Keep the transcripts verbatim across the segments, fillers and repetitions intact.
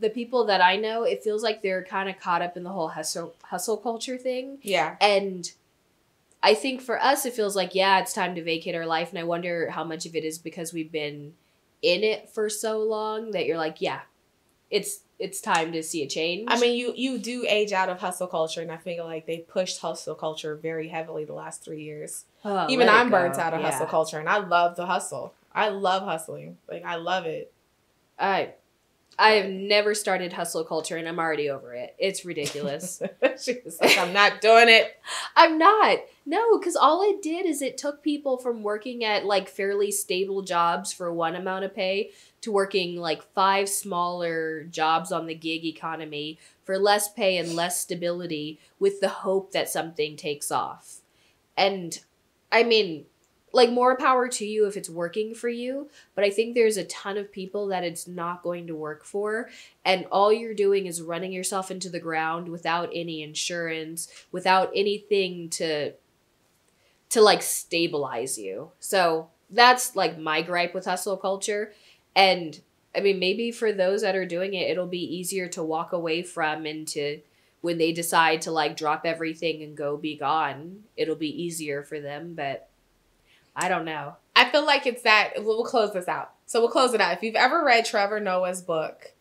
the people that I know, it feels like they're kind of caught up in the whole hustle hustle culture thing. Yeah. And I think for us, it feels like, yeah, it's time to vacate our life. And I wonder how much of it is because we've been in it for so long that you're like, yeah, it's it's time to see a change. I mean, you, you do age out of hustle culture. And I feel like they pushed hustle culture very heavily the last three years. Oh, even I'm burnt out of yeah. hustle culture. And I love the hustle. I love hustling. Like, I love it. I I have never started hustle culture, and I'm already over it. It's ridiculous. She was like, I'm not doing it. I'm not. No, because all it did is it took people from working at, like, fairly stable jobs for one amount of pay to working, like, five smaller jobs on the gig economy for less pay and less stability with the hope that something takes off. And, I mean... like, more power to you if it's working for you. But I think there's a ton of people that it's not going to work for. And all you're doing is running yourself into the ground without any insurance, without anything to, to like, stabilize you. So that's, like, my gripe with hustle culture. And, I mean, maybe for those that are doing it, it'll be easier to walk away from and to, when they decide to, like, drop everything and go be gone, it'll be easier for them, but... I don't know. I feel like it's that. We'll close this out. So we'll close it out. If you've ever read Trevor Noah's book,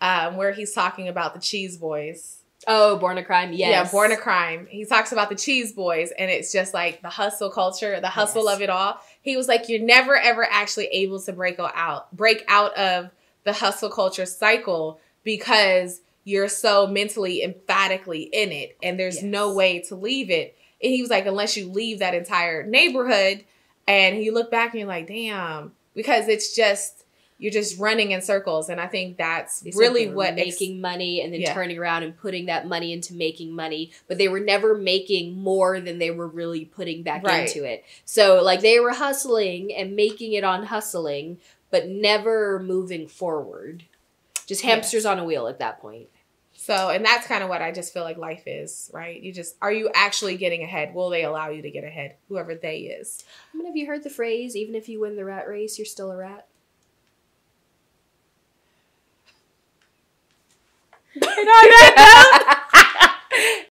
um, where he's talking about the Cheese Boys. Oh, Born a Crime. Yes. Yeah, Born a Crime. He talks about the Cheese Boys, and it's just like the hustle culture, the hustle yes. of it all. He was like, you're never, ever actually able to break out, break out of the hustle culture cycle because you're so mentally, emphatically in it, and there's yes. no way to leave it. And he was like, unless you leave that entire neighborhood. And you look back and you're like, damn, because it's just, you're just running in circles. And I think that's it's really like what making money and then yeah. turning around and putting that money into making money. But they were never making more than they were really putting back right. into it. So like they were hustling and making it on hustling, but never moving forward. Just hamsters yes. on a wheel at that point. So, and that's kind of what I just feel like life is, right? You just, are you actually getting ahead? Will they allow you to get ahead? Whoever they is. I mean, have you heard the phrase, even if you win the rat race, you're still a rat? And on that